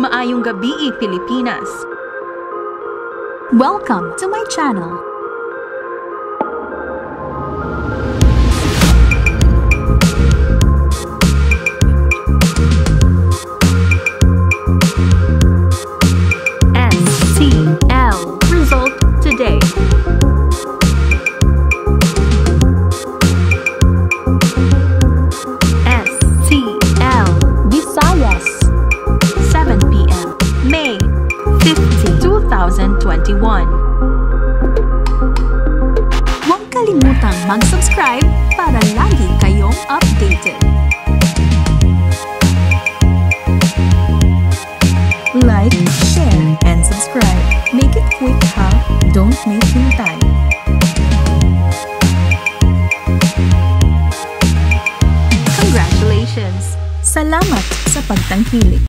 Maayong gabi, Pilipinas! Welcome to my channel! Huwag kalimutang mag-subscribe para lagi kayong updated. Like, share, and subscribe. Make it quick, ha? Don't make me time. Congratulations! Salamat sa pagtangkilik.